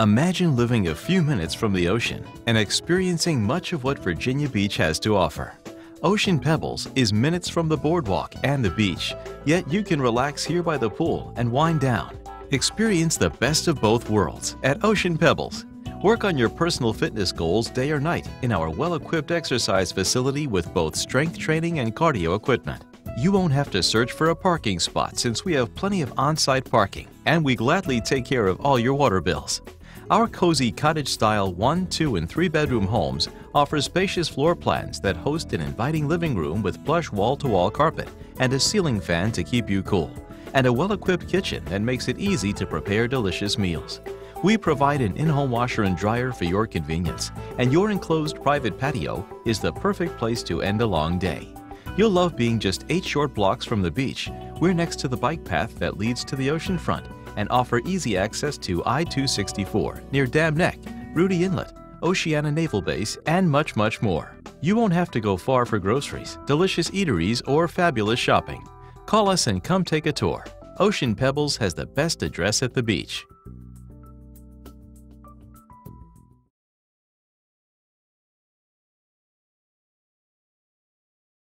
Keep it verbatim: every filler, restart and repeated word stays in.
Imagine living a few minutes from the ocean and experiencing much of what Virginia Beach has to offer. Ocean Pebbles is minutes from the boardwalk and the beach, yet you can relax here by the pool and wind down. Experience the best of both worlds at Ocean Pebbles. Work on your personal fitness goals day or night in our well-equipped exercise facility with both strength training and cardio equipment. You won't have to search for a parking spot since we have plenty of on-site parking, and we gladly take care of all your water bills. Our cozy cottage-style one, two, and three-bedroom homes offer spacious floor plans that host an inviting living room with plush wall-to-wall carpet and a ceiling fan to keep you cool, and a well-equipped kitchen that makes it easy to prepare delicious meals. We provide an in-home washer and dryer for your convenience, and your enclosed private patio is the perfect place to end a long day. You'll love being just eight short blocks from the beach. We're next to the bike path that leads to the ocean front, and offer easy access to I two sixty-four near Dam Neck, Rudee Inlet, Oceana Naval Base, and much, much more. You won't have to go far for groceries, delicious eateries, or fabulous shopping. Call us and come take a tour. Ocean Pebbles has the best address at the beach.